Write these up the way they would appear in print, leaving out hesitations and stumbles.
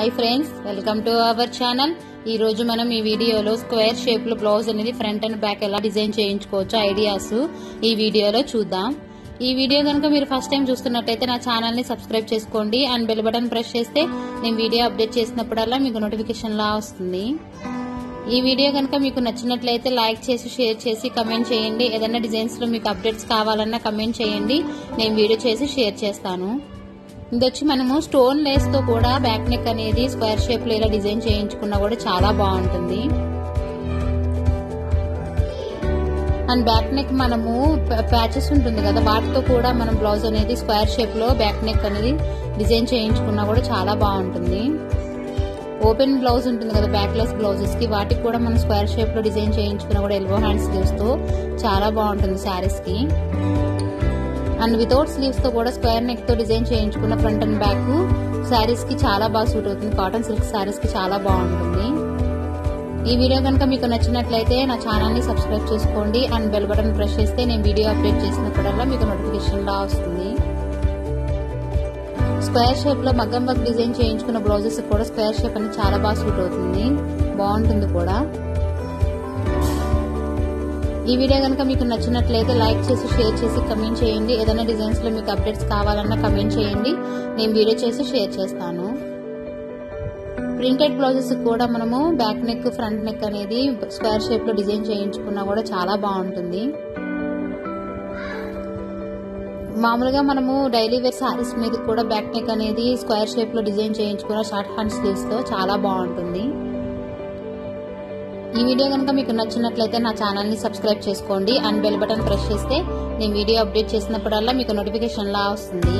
Hi friends welcome to our channel मन video square shape blouse front and back design चेयिंचुकोवच्चु ideas video चूद्दाम। ఈ video గనుక మీరు ఫస్ట్ టైం చూస్తున్నట్లయితే నా ఛానల్ ని సబ్స్క్రైబ్ చేసుకోండి అండ్ బెల్ బటన్ ప్రెస్ చేస్తే నేను వీడియో అప్డేట్ చేసినప్పుడల్లా మీకు నోటిఫికేషన్ లా వస్తుంది। ఈ వీడియో గనుక మీకు నచ్చినట్లయితే లైక్ చేసి షేర్ చేసి కామెంట్ చేయండి। ఏదైనా డిజైన్స్ లో మీకు అప్డేట్స్ కావాలన్నా కామెంట్ చేయండి, నేను వీడియో చేసి షేర్ చేస్తాను। ఇదొచ్చి మనము స్టోన్ లేస్ తో కూడా బ్యాక్ నెక్ అనేది స్క్వేర్ షేప్ లో ఇలా డిజైన్ చేయించుకున్నా కూడా చాలా బాగుంటుంది। అండ్ బ్యాక్ నెక్ మనము ప్యాచెస్ ఉంటుంది కదా, వాటితో కూడా మనం బ్లౌజ్ అనేది స్క్వేర్ షేప్ లో బ్యాక్ నెక్ అనేది డిజైన్ చేయించుకున్నా కూడా చాలా బాగుంటుంది। ఓపెన్ బ్లౌజ్ ఉంటుంది కదా బ్యాక్లెస్ బ్లౌజెస్ కి, వాటికి కూడా మనం స్క్వేర్ షేప్ లో డిజైన్ చేయించుకున్నా కూడా ఎల్బో హ్యాండ్ స్లీవ్స్ తో చాలా బాగుంటుంది శారీస్ కి। అండ్ వితౌట్ స్లీవ్స్ తో కూడా స్క్వేర్ నెక్ తో డిజైన్ చేయించుకున్న ఫ్రంట్ అండ్ బ్యాక్ శారీస్ కి చాలా బాగా సూట్ అవుతుంది। కాటన్ సిల్క్ శారీస్ కి చాలా బాగుంటుంది। ఈ వీడియో గనుక మీకు నచ్చినట్లయితే నా ఛానల్ ని సబ్స్క్రైబ్ చేసుకోండి అండ్ బెల్ బటన్ ప్రెస్ చేస్తే నేను వీడియో అప్డేట్ చేసినప్పుడల్లా మీకు నోటిఫికేషన్ లా వస్తుంది। స్క్వేర్ షేప్ లో మగ్గం వర్క్ డిజైన్ చేయించుకున్న బ్లౌజెస్ కూడా స్క్వేర్ షేప్ అని చాలా బాగా సూట్ అవుతుంది, బాగుంటుంది కూడా। ఈ వీడియో గనుక మీకు నచ్చినట్లయితే లైక్ చేసి షేర్ చేసి కామెంట్ చేయండి। ఏదైనా డిజైన్స్ లో మీకు అప్డేట్స్ కావాలన్నా కామెంట్ చేయండి, నేను వీడియో చేసి షేర్ చేస్తాను। ప్రింటెడ్ బ్లౌజెస్ కూడా మనము బ్యాక్ నెక్ ఫ్రంట్ నెక్ అనేది స్క్వేర్ షేప్ లో డిజైన్ చేయించుకున్నా కూడా చాలా బాగుంటుంది। మామూలుగా మనము డైలీ వేర్ సారీస్ మీద కూడా బ్యాక్ నెక్ అనేది స్క్వేర్ షేప్ లో డిజైన్ చేయించుకున్న షార్ట్ హ్యాండ్ స్లీవ్స్ తో చాలా బాగుంటుంది। ఈ వీడియో కనుక మీకు నచ్చినట్లయితే నా ఛానల్ ని సబ్స్క్రైబ్ చేసుకోండి అండ్ బెల్ బటన్ ప్రెస్ చేస్తే నేను వీడియో అప్డేట్ చేసినప్పుడల్లా మీకు నోటిఫికేషన్ లా వస్తుంది।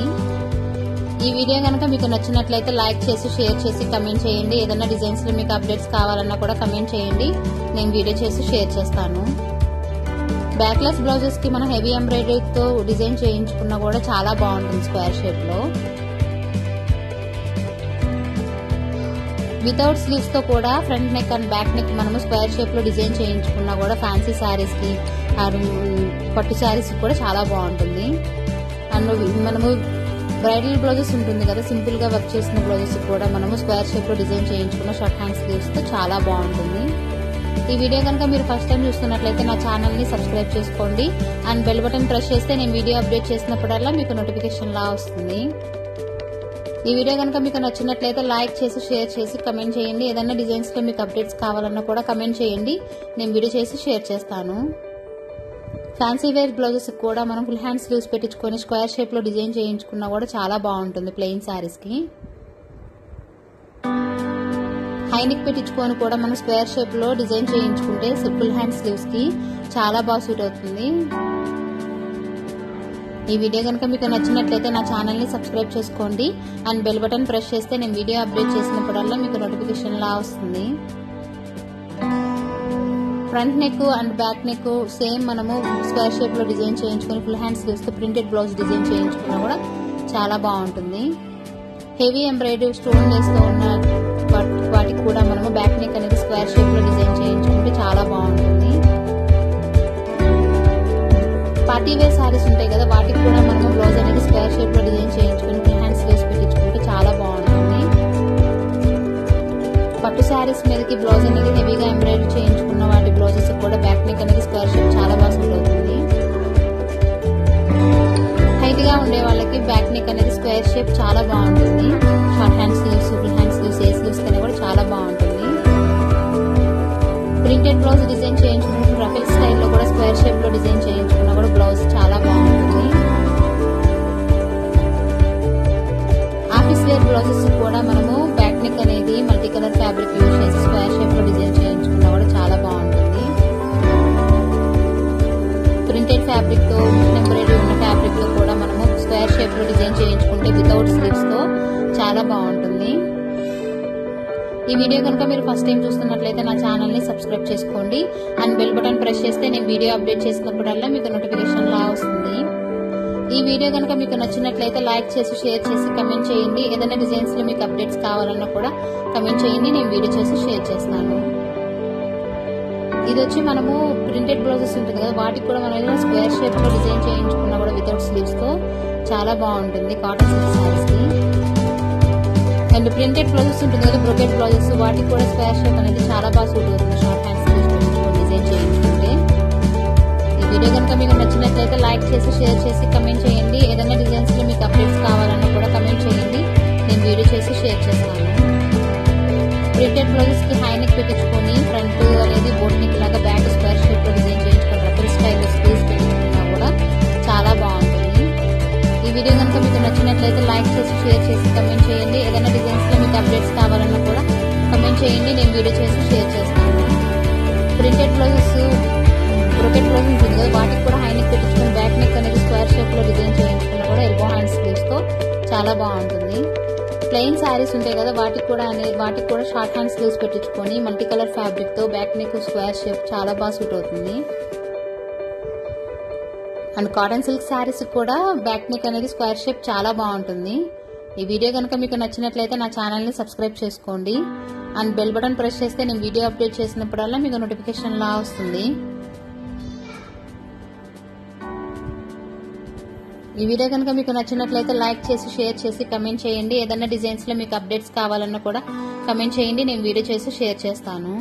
ఈ వీడియో గనుక మీకు నచ్చినట్లయితే లైక్ చేసి షేర్ చేసి కామెంట్ చేయండి। ఏదైనా డిజైన్స్ లో మీకు అప్డేట్స్ కావాలన్నా కూడా కామెంట్ చేయండి, నేను వీడియో చేసి షేర్ చేస్తాను। బ్యాక్లెస్ బ్లౌజెస్ కి మనం హెవీ ఎంబ్రాయిడరీ తో డిజైన్ చేయించుకున్నా కూడా చాలా బాగుంటుంది స్క్వేర్ షేప్ లో। వితౌట్ స్లీవ్స్ తో కూడా front neck and back neck మనము స్క్వేర్ షేప్ లో డిజైన్ చేయించుకున్నా కూడా ఫ్యాన్సీ శారీస్ కి పట్టు శారీస్ కూడా చాలా బాగుంటుంది। అండ్ మనము బ్రైడల్ బ్లౌజెస్ ఉంటుంది కదా సింపుల్ గా వర్క్ చేసిన బ్లౌజెస్ కూడా మనము స్క్వేర్ షేప్ లో డిజైన్ చేయించుకున్న షార్ట్ హ్యాండ్ స్లీవ్స్ తో చాలా బాగుంటుంది। ఈ వీడియో కనుక మీరు ఫస్ట్ టైం చూస్తున్నట్లయితే నా ఛానల్ ని సబ్స్క్రైబ్ చేసుకోండి అండ్ బెల్ బటన్ ప్రెస్ చేస్తే నేను వీడియో అప్డేట్ చేసినప్పుడల్లా మీకు నోటిఫికేషన్ లా వస్తుంది। ఈ వీడియో కనుక మీకు నచ్చినట్లయితే లైక్ చేసి షేర్ చేసి కామెంట్ చేయండి। ఏదైనా డిజైన్స్ లో మీకు అప్డేట్స్ కావాలన్నా కూడా కామెంట్ చేయండి, నేను వీడియో చేసి షేర్ చేస్తాను। ఫ్యాన్సీ వేర్ బ్లౌజెస్ కూడా మనం ఫుల్ హ్యాండ్ స్లీవ్స్ పెట్టించుకొని స్క్వేర్ షేప్ లో డిజైన్ చేయించుకున్నా కూడా చాలా బాగుంటుంది ప్లెయిన్ శారీస్ కి। హై నెక్ పెట్టించుకొని కూడా మనం స్క్వేర్ షేప్ లో డిజైన్ చేయించుకుంటే ఫుల్ హ్యాండ్ స్లీవ్స్ కి చాలా బాగా సూట్ అవుతుంది। ఈ వీడియో కనుక మీకు నచ్చినట్లయితే నా ఛానల్ ని సబ్స్క్రైబ్ చేసుకోండి అండ్ బెల్ బటన్ ప్రెస్ చేస్తే నేను వీడియో అప్డేట్ చేసినప్పుడల్లా మీకు నోటిఫికేషన్ లా వస్తుంది। Front neck and back neck same మనము స్క్వేర్ షేప్ లో డిజైన్ చేయించుకుని ఫుల్ హ్యాండ్ స్లీవ్స్ తో ప్రింటెడ్ బ్లౌజ్ డిజైన్ చేయించుకున్నా కూడా చాలా బాగుంటుంది। హెవీ ఎంబ్రాయిడరీ స్టోన్ లేస్ తో ఉన్న వాటికి కూడా మనము బ్యాక్ నెక్ అనేది స్క్వేర్ షేప్ లో డిజైన్ చేయించుకుంటే చాలా బాగుంటుంది। పార్టీ వేర్ సారీస్ ఉంటాయి కదా వాటికి కూడా మనము బ్లౌజ్ అనేది స్క్వేర్ షేప్ లో డిజైన్ చేయించుకుని ఫుల్ హ్యాండ్ స్లీవ్స్ పెట్టించుకుంటే చాలా బాగుంటుంది। పట్టు శారీస్ మీదకి బ్లౌజ్ అనేది హెవీగా ఎంబ్రాయిడరీ చేయించుకున్న వాటి బ్లౌజెస్ కూడా బ్యాక్ నెక్ అనేది స్క్వేర్ షేప్ చాలా బాగా సూట్ అవుతుంది। హైట్ గా ఉండే వాళ్ళకి బ్యాక్ నెక్ అనేది స్క్వేర్ షేప్ చాలా బాగుంటుంది। Short hand sleeves full hand sleeves ఏ స్లీవ్స్ కన్నా కూడా చాలా బాగుంటుంది। ప్రింటెడ్ బ్లౌజ్ డిజైన్ చేయించుకున్న రఫెల్ స్టైల్లో కూడా స్క్వేర్ షేప్ లో డిజైన్ చేయించుకున్నా కూడా బ్లౌజ్ చాలా బాగుంటుంది। ఆఫీస్ వేర్ బ్లౌజెస్ కూడా మనము నెక్ అనేది మల్టీ కలర్ ఫ్యాబ్రిక్ యూజ్ చేసి స్క్వేర్ షేప్ లో డిజైన్ చేయించుకున్నా కూడా చాలా బాగుంటుంది। ప్రింటెడ్ ఫ్యాబ్రిక్ తో టెంపరరీ ఉన్న ఫ్యాబ్రిక్ లో కూడా మనము స్క్వేర్ షేప్ లో డిజైన్ చేయించుకుంటే వితౌట్ స్లీవ్స్ తో చాలా బాగుంటుంది। ఈ వీడియో కనుక మీరు ఫస్ట్ టైం చూస్తున్నట్లయితే నా ఛానల్ ని సబ్స్క్రైబ్ చేసుకోండి అండ్ బెల్ బటన్ ప్రెస్ చేస్తే నేను వీడియో అప్డేట్ చేసినప్పుడల్లా మీకు నోటిఫికేషన్ లా వస్తుంది। ఈ వీడియో కనుక మీకు నచ్చినట్లయితే లైక్ చేసి షేర్ చేసి కామెంట్ చేయండి। ఏదైనా డిజైన్స్ లో మీకు అప్డేట్స్ కావాలన్నా కూడా కామెంట్ చేయండి, నేను వీడియో చేసి షేర్ చేస్తాను। ఇది వచ్చి మనము ప్రింటెడ్ బ్లౌజెస్ ఉంటుంది కదా వాటికి కూడా మనం ఏదైనా స్క్వేర్ షేప్ లో డిజైన్ చేయించుకున్నా కూడా వితౌట్ స్లీవ్స్ తో చాలా బాగుంటుంది కాటన్ సిల్క్ సారీస్ కి। అండ్ ప్రింటెడ్ బ్లౌజెస్ ఉంటుంది కదా, బ్రోకెట్ బ్లౌజెస్, వాటికి కూడా స్క్వేర్ షేప్ అనేది చాలా బాగా సూట్ అవుతుంది షార్ట్ హ్యాండ్స్ డిజైన్ చేయించుకుంటే. ఈ వీడియో కనుక మీకు నచ్చినట్లయితే లైక్ చేసి, షేర్ చేసి, కమెంట్ చేయండి. ఏదైనా డిజైన్స్లో మీకు అప్డేట్స్ కావాలన్నా కూడా కమెంట్ చేయండి, నేను వీడియో చేసి షేర్ చేస్తాను. ప్రింటెడ్ బ్లౌజెస్కి హై నెక్ పెట్టించుకొని ఫ్రంట్ అనేది బోట్ నెక్ లాగా, బ్యాక్ స్క్వేర్ షేప్ డిజైన్ చేయించుకొని రఫల్ స్టైల్లో స్పేస్ పెట్టుకున్నా కూడా చాలా బాగుంటుంది. ఈ వీడియో కనుక మీకు నచ్చినట్లయితే లైక్ చేసి, షేర్ చేసి, కమెంట్ చేయండి. ఏదైనా డిజైన్స్లో మీకు అప్డేట్స్ కావాలన్నా కూడా కమెంట్ చేయండి, నేను వీడియో చేసి షేర్ చేస్తాను. ప్రింటెడ్ బ్లౌజెస్, బ్రోకెట్ బ్లౌజ్ ఉంటుంది కదా, వాటికి కూడా హై నెక్ పెట్టించుకొని బ్యాక్ నెక్ అనేది స్క్వేర్ షేప్లో డిజైన్ చేయించుకున్నా కూడా ఎల్బో హ్యాండ్ స్లీవ్స్తో చాలా బాగుంటుంది. ప్లెయిన్ శారీస్ ఉంటాయి కదా, వాటికి కూడా షార్ట్ హ్యాండ్ స్లీవ్స్ పెట్టించుకొని మల్టీ కలర్ ఫ్యాబ్రిక్తో బ్యాక్ నెక్ స్క్వేర్ షేప్ చాలా బాగా సూట్ అవుతుంది. అండ్ కాటన్ సిల్క్ శారీస్ కూడా బ్యాక్ నెక్ అనేది స్క్వేర్ షేప్ చాలా బాగుంటుంది. ఈ వీడియో కనుక మీకు నచ్చినట్లయితే నా ఛానల్ని సబ్స్క్రైబ్ చేసుకోండి. అండ్ బెల్ బటన్ ప్రెస్ చేస్తే నేను వీడియో అప్డేట్ చేసినప్పుడల్లా మీకు నోటిఫికేషన్ లా వస్తుంది. ఈ వీడియో కనుక మీకు నచ్చినట్లయితే లైక్ చేసి, షేర్ చేసి, కమెంట్ చేయండి. ఏదైనా డిజైన్స్లో మీకు అప్డేట్స్ కావాలన్నా కూడా కమెంట్ చేయండి, నేను వీడియో చేసి షేర్ చేస్తాను.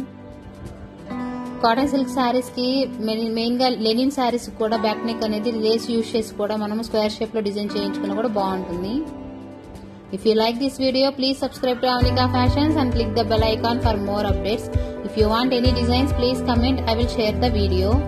కాటన్ సిల్క్ శారీస్కి మెయిన్గా లెనిన్ శారీస్ కూడా బ్యాక్ నెక్ అనేది లేస్ యూజ్ చేసి కూడా మనం స్క్వేర్ షేప్లో డిజైన్ చేయించుకున్నా కూడా బాగుంటుంది. If you like this video please subscribe to Avanika Fashions and click the bell icon for more updates. If you want any designs, please comment. I will share the video.